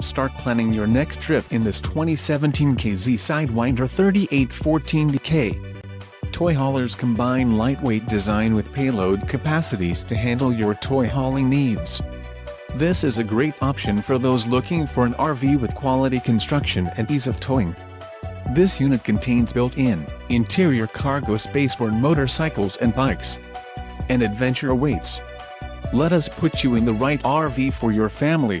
Start planning your next trip in this 2017 KZ Sidewinder 3814DK. Toy haulers combine lightweight design with payload capacities to handle your toy hauling needs. This is a great option for those looking for an RV with quality construction and ease of towing. This unit contains built-in, interior cargo space for motorcycles and bikes. An adventure awaits. Let us put you in the right RV for your family.